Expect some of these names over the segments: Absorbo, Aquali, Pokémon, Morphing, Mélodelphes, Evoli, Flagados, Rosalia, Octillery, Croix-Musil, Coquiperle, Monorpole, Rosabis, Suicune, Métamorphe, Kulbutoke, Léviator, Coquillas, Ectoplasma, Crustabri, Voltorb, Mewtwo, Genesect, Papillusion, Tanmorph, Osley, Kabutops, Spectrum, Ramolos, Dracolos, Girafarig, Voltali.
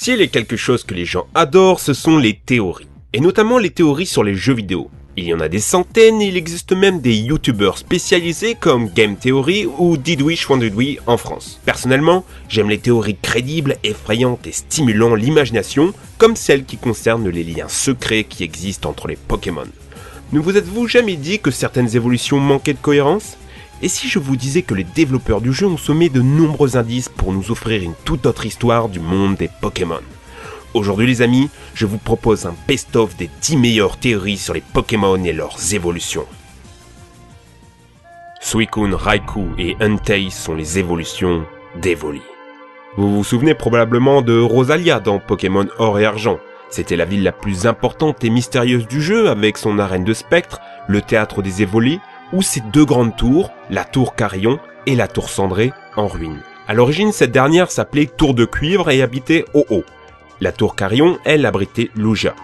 S'il est quelque chose que les gens adorent, ce sont les théories. Et notamment les théories sur les jeux vidéo. Il y en a des centaines, et il existe même des youtubeurs spécialisés comme Game Theory ou DidiChandouidoui en France. Personnellement, j'aime les théories crédibles, effrayantes et stimulant l'imagination, comme celles qui concernent les liens secrets qui existent entre les Pokémon. Ne vous êtes-vous jamais dit que certaines évolutions manquaient de cohérence? Et si je vous disais que les développeurs du jeu ont semé de nombreux indices pour nous offrir une toute autre histoire du monde des Pokémon? Aujourd'hui les amis, je vous propose un best-of des 10 meilleures théories sur les Pokémon et leurs évolutions. Suicune, Raikou et Entei sont les évolutions d'Evoli. Vous vous souvenez probablement de Rosalia dans Pokémon Or et Argent. C'était la ville la plus importante et mystérieuse du jeu avec son arène de spectre, le théâtre des Evoli, ou ses deux grandes tours, la tour Carillon et la tour Cendrée, en ruine. A l'origine, cette dernière s'appelait Tour de Cuivre et habitait Ho-Oh. La tour Carillon, elle, abritait Lugia.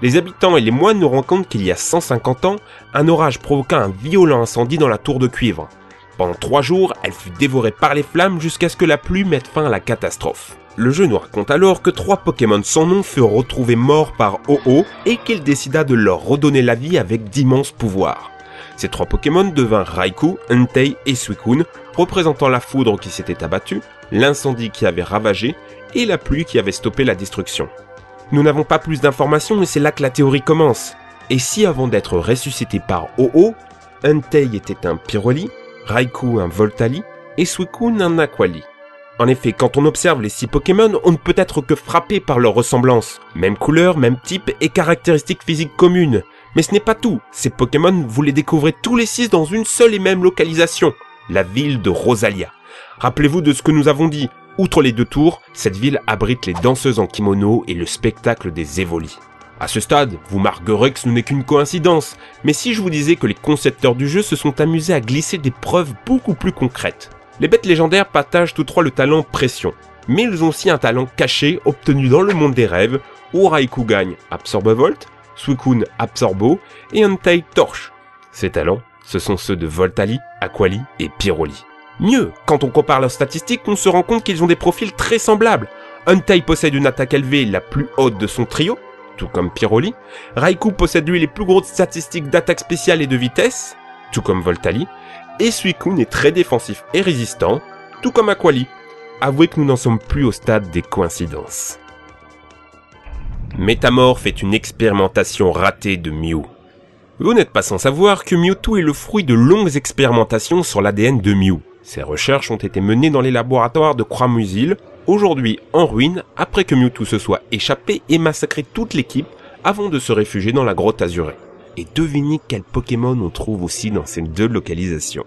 Les habitants et les moines nous rendent compte qu'il y a 150 ans, un orage provoqua un violent incendie dans la tour de cuivre. Pendant 3 jours, elle fut dévorée par les flammes jusqu'à ce que la pluie mette fin à la catastrophe. Le jeu nous raconte alors que 3 Pokémon sans nom furent retrouvés morts par Ho-Oh et qu'il décida de leur redonner la vie avec d'immenses pouvoirs. Ces 3 Pokémon devinrent Raikou, Entei et Suicune, représentant la foudre qui s'était abattue, l'incendie qui avait ravagé et la pluie qui avait stoppé la destruction. Nous n'avons pas plus d'informations et c'est là que la théorie commence. Et si avant d'être ressuscité par Ho-Oh, Entei était un Pyroli, Raikou un Voltali et Suicune un Aquali? En effet, quand on observe les 6 Pokémon, on ne peut être que frappé par leur ressemblance. Même couleur, même type et caractéristiques physiques communes. Mais ce n'est pas tout, ces Pokémon, vous les découvrez tous les 6 dans une seule et même localisation, la ville de Rosalia. Rappelez-vous de ce que nous avons dit, outre les 2 tours, cette ville abrite les danseuses en kimono et le spectacle des Evoli. À ce stade, vous marquerez que ce n'est qu'une coïncidence, mais si je vous disais que les concepteurs du jeu se sont amusés à glisser des preuves beaucoup plus concrètes. Les bêtes légendaires partagent tous 3 le talent pression, mais ils ont aussi un talent caché obtenu dans le monde des rêves, où Raikou gagne Absorbe Volt, Suicune Absorbo et Entei Torche. Ces talents, ce sont ceux de Voltali, Aquali et Pyroli. Mieux, quand on compare leurs statistiques, on se rend compte qu'ils ont des profils très semblables. Entei possède une attaque élevée, la plus haute de son trio, tout comme Pyroli. Raikou possède lui les plus grosses statistiques d'attaque spéciale et de vitesse, tout comme Voltali. Et Suicune est très défensif et résistant, tout comme Aquali. Avouez que nous n'en sommes plus au stade des coïncidences. Métamorphe est une expérimentation ratée de Mew. Vous n'êtes pas sans savoir que Mewtwo est le fruit de longues expérimentations sur l'ADN de Mew. Ces recherches ont été menées dans les laboratoires de Croix-Musil, aujourd'hui en ruine, après que Mewtwo se soit échappé et massacré toute l'équipe avant de se réfugier dans la grotte azurée. Et devinez quel Pokémon on trouve aussi dans ces 2 localisations.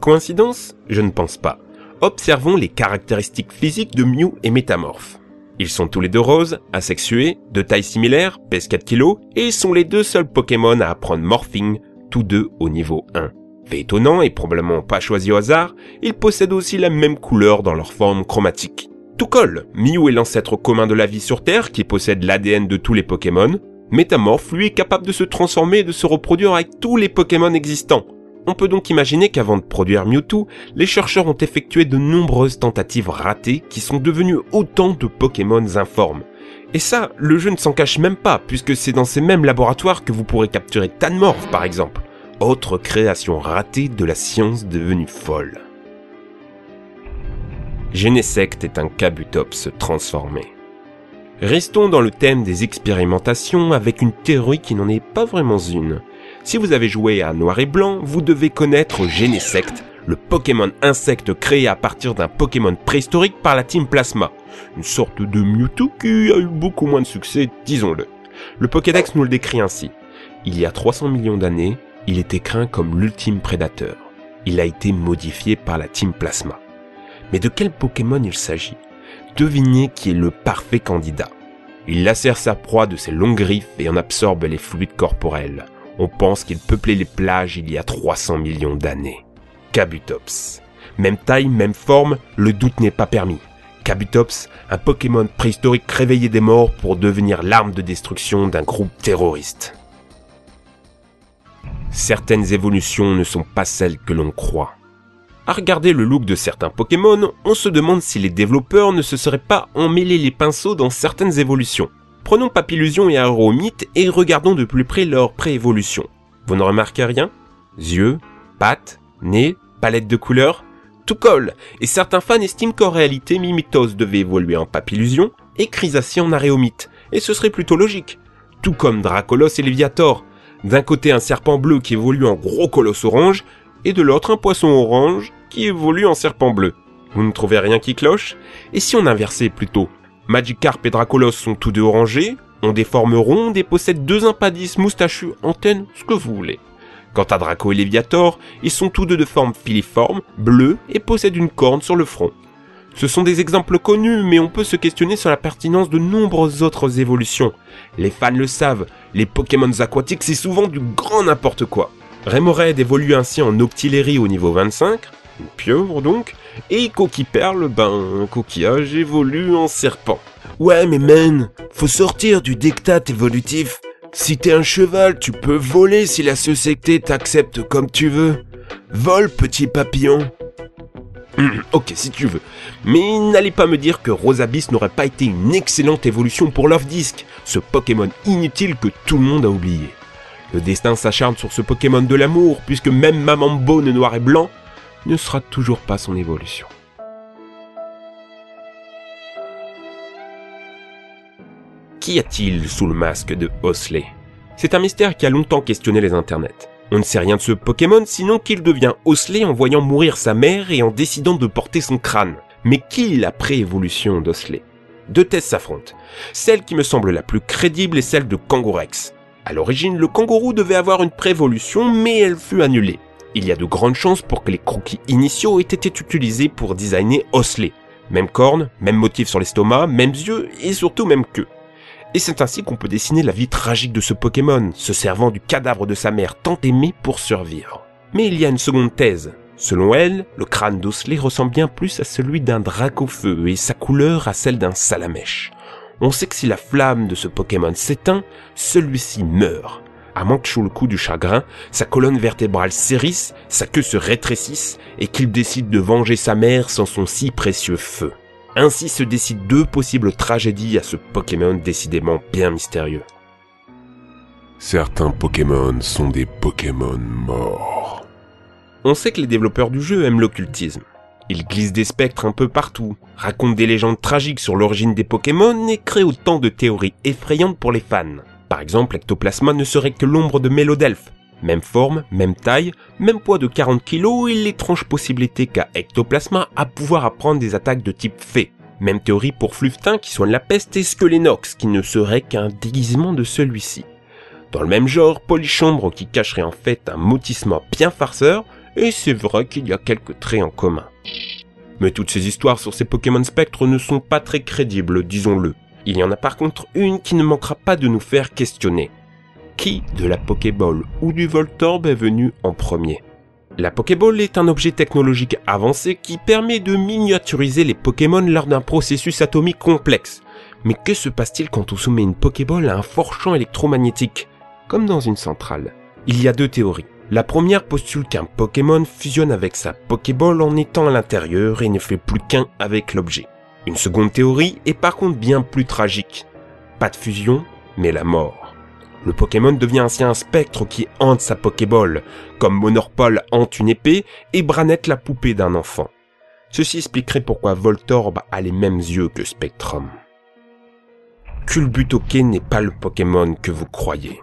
Coïncidence? Je ne pense pas. Observons les caractéristiques physiques de Mew et Métamorphe. Ils sont tous les 2 roses, asexués, de taille similaire, pèsent 4 kg, et sont les 2 seuls Pokémon à apprendre Morphing, tous 2 au niveau 1. Fait étonnant et probablement pas choisi au hasard, ils possèdent aussi la même couleur dans leur forme chromatique. Tout colle, Mew est l'ancêtre commun de la vie sur Terre qui possède l'ADN de tous les Pokémon. Métamorphe, lui, est capable de se transformer et de se reproduire avec tous les Pokémon existants. On peut donc imaginer qu'avant de produire Mewtwo, les chercheurs ont effectué de nombreuses tentatives ratées qui sont devenues autant de Pokémon informes. Et ça, le jeu ne s'en cache même pas, puisque c'est dans ces mêmes laboratoires que vous pourrez capturer Tanmorph par exemple. Autre création ratée de la science devenue folle. Genesect est un Kabutops transformé. Restons dans le thème des expérimentations avec une théorie qui n'en est pas vraiment une. Si vous avez joué à Noir et Blanc, vous devez connaître Genesect, le Pokémon insecte créé à partir d'un Pokémon préhistorique par la Team Plasma. Une sorte de Mewtwo qui a eu beaucoup moins de succès, disons-le. Le Pokédex nous le décrit ainsi. Il y a 300 millions d'années, il était craint comme l'ultime prédateur. Il a été modifié par la Team Plasma. Mais de quel Pokémon il s'agit? Devinez qui est le parfait candidat. Il lacère sa proie de ses longues griffes et en absorbe les fluides corporels. On pense qu'il peuplait les plages il y a 300 millions d'années. Kabutops. Même taille, même forme, le doute n'est pas permis. Kabutops, un Pokémon préhistorique réveillé des morts pour devenir l'arme de destruction d'un groupe terroriste. Certaines évolutions ne sont pas celles que l'on croit. À regarder le look de certains Pokémon, on se demande si les développeurs ne se seraient pas emmêlés les pinceaux dans certaines évolutions. Prenons Papillusion et Aéromythe et regardons de plus près leur pré-évolution. Vous ne remarquez rien? Yeux, pattes, nez, palette de couleurs, tout colle, et certains fans estiment qu'en réalité Mimitos devait évoluer en Papillusion et Chrysassi en Aéromythe, et ce serait plutôt logique. Tout comme Dracolos et Léviator, d'un côté un serpent bleu qui évolue en gros colosse orange, et de l'autre un poisson orange qui évolue en serpent bleu. Vous ne trouvez rien qui cloche? Et si on inversait plutôt? Magikarp et Dracolos sont tous deux orangés, ont des formes rondes et possèdent deux impadis, moustachus, antennes, ce que vous voulez. Quant à Draco et Léviator, ils sont tous deux de forme filiforme, bleue et possèdent une corne sur le front. Ce sont des exemples connus, mais on peut se questionner sur la pertinence de nombreuses autres évolutions. Les fans le savent, les Pokémon aquatiques c'est souvent du grand n'importe quoi. Remoraid évolue ainsi en Octillery au niveau 25, une pieuvre donc, et Coquiperle, ben, Coquillage évolue en serpent. Ouais mais man, faut sortir du diktat évolutif. Si t'es un cheval, tu peux voler si la société t'accepte comme tu veux. Vole petit papillon. Ok, si tu veux. Mais n'allez pas me dire que Rosabis n'aurait pas été une excellente évolution pour Love Disc, ce Pokémon inutile que tout le monde a oublié. Le destin s'acharne sur ce Pokémon de l'amour, puisque même Mamambo Noir et Blanc ne sera toujours pas son évolution. Qu'y a-t-il sous le masque de Osley? C'est un mystère qui a longtemps questionné les internets. On ne sait rien de ce Pokémon sinon qu'il devient Osley en voyant mourir sa mère et en décidant de porter son crâne. Mais qui est la pré-évolution d'Osley? Deux thèses s'affrontent. Celle qui me semble la plus crédible est celle de Kangourex. À l'origine, le kangourou devait avoir une pré-évolution, mais elle fut annulée. Il y a de grandes chances pour que les croquis initiaux aient été utilisés pour designer Osley. Même corne, même motif sur l'estomac, mêmes yeux et surtout même queue. Et c'est ainsi qu'on peut dessiner la vie tragique de ce Pokémon, se servant du cadavre de sa mère tant aimée pour survivre. Mais il y a une seconde thèse. Selon elle, le crâne d'Osley ressemble bien plus à celui d'un dracofeu et sa couleur à celle d'un salamèche. On sait que si la flamme de ce Pokémon s'éteint, celui-ci meurt. À moins que sous le coup du chagrin, sa colonne vertébrale s'érisse, sa queue se rétrécisse et qu'il décide de venger sa mère sans son si précieux feu. Ainsi se décident deux possibles tragédies à ce Pokémon décidément bien mystérieux. Certains Pokémon sont des Pokémon morts. On sait que les développeurs du jeu aiment l'occultisme. Ils glissent des spectres un peu partout, racontent des légendes tragiques sur l'origine des Pokémon et créent autant de théories effrayantes pour les fans. Par exemple, Ectoplasma ne serait que l'ombre de Mélodelphes. Même forme, même taille, même poids de 40 kg et l'étrange possibilité qu'a Ectoplasma à pouvoir apprendre des attaques de type fée. Même théorie pour Fluffetin qui soigne la peste et Squelénox qui ne serait qu'un déguisement de celui-ci. Dans le même genre, Polychambre qui cacherait en fait un maudissement bien farceur, et c'est vrai qu'il y a quelques traits en commun. Mais toutes ces histoires sur ces Pokémon Spectre ne sont pas très crédibles, disons-le. Il y en a par contre une qui ne manquera pas de nous faire questionner. Qui de la Pokéball ou du Voltorb est venu en premier? La Pokéball est un objet technologique avancé qui permet de miniaturiser les Pokémon lors d'un processus atomique complexe. Mais que se passe-t-il quand on soumet une Pokéball à un fort champ électromagnétique? Comme dans une centrale. Il y a deux théories. La première postule qu'un Pokémon fusionne avec sa Pokéball en étant à l'intérieur et ne fait plus qu'un avec l'objet. Une seconde théorie est par contre bien plus tragique. Pas de fusion, mais la mort. Le Pokémon devient ainsi un spectre qui hante sa Pokéball, comme Monorpole hante une épée et Branette la poupée d'un enfant. Ceci expliquerait pourquoi Voltorb a les mêmes yeux que Spectrum. Kulbutoke n'est pas le Pokémon que vous croyez.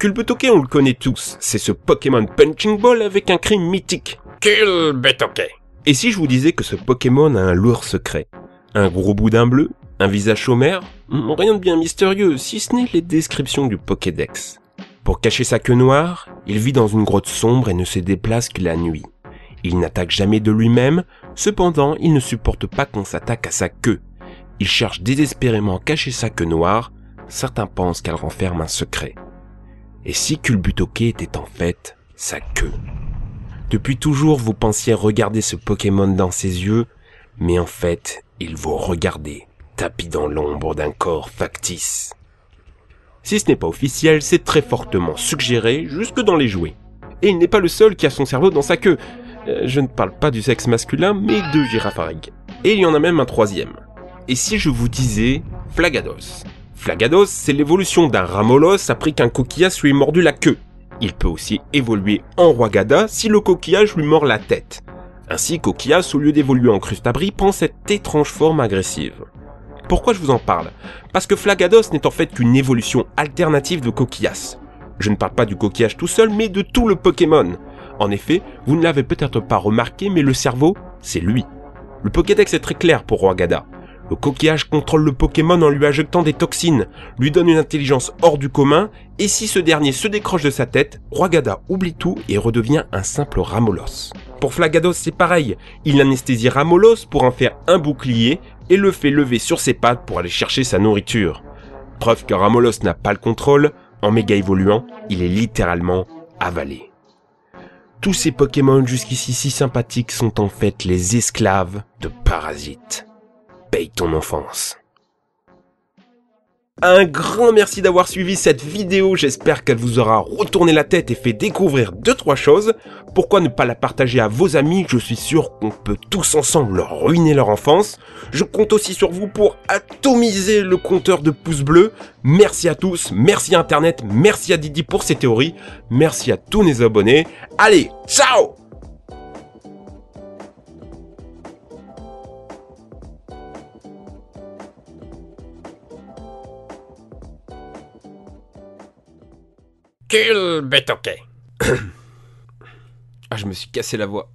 Kulbutoke, on le connaît tous, c'est ce Pokémon Punching Ball avec un cri mythique. Kulbutoke. Et si je vous disais que ce Pokémon a un lourd secret? Un gros boudin bleu? Un visage chômeur? Rien de bien mystérieux, si ce n'est les descriptions du Pokédex. Pour cacher sa queue noire, il vit dans une grotte sombre et ne se déplace que la nuit. Il n'attaque jamais de lui-même, cependant il ne supporte pas qu'on s'attaque à sa queue. Il cherche désespérément à cacher sa queue noire, certains pensent qu'elle renferme un secret. Et si Kulbutoke était en fait sa queue? Depuis toujours vous pensiez regarder ce Pokémon dans ses yeux, mais en fait il vous regardait. Tapis dans l'ombre d'un corps factice. Si ce n'est pas officiel, c'est très fortement suggéré jusque dans les jouets. Et il n'est pas le seul qui a son cerveau dans sa queue. Je ne parle pas du sexe masculin, mais de Girafarig. Et il y en a même un troisième. Et si je vous disais Flagados? Flagados, c'est l'évolution d'un Ramolos après qu'un coquillage lui ait mordu la queue. Il peut aussi évoluer en Roigada si le coquillage lui mord la tête. Ainsi, Coquillas, au lieu d'évoluer en Crustabri, prend cette étrange forme agressive. Pourquoi je vous en parle? Parce que Flagados n'est en fait qu'une évolution alternative de Coquillas. Je ne parle pas du coquillage tout seul, mais de tout le Pokémon. En effet, vous ne l'avez peut-être pas remarqué, mais le cerveau, c'est lui. Le Pokédex est très clair pour Roigada. Le coquillage contrôle le Pokémon en lui injectant des toxines, lui donne une intelligence hors du commun, et si ce dernier se décroche de sa tête, Roigada oublie tout et redevient un simple Ramolos. Pour Flagados, c'est pareil, il anesthésie Ramolos pour en faire un bouclier et le fait lever sur ses pattes pour aller chercher sa nourriture. Preuve que Ramolos n'a pas le contrôle, en méga évoluant, il est littéralement avalé. Tous ces Pokémon jusqu'ici si sympathiques sont en fait les esclaves de parasites. Paye ton enfance. Un grand merci d'avoir suivi cette vidéo, j'espère qu'elle vous aura retourné la tête et fait découvrir 2-3 choses. Pourquoi ne pas la partager à vos amis, je suis sûr qu'on peut tous ensemble leur ruiner leur enfance. Je compte aussi sur vous pour atomiser le compteur de pouces bleus. Merci à tous, merci à Internet, merci à Didi pour ses théories, merci à tous mes abonnés. Allez, ciao! Kulbutoke. Ah, je me suis cassé la voix.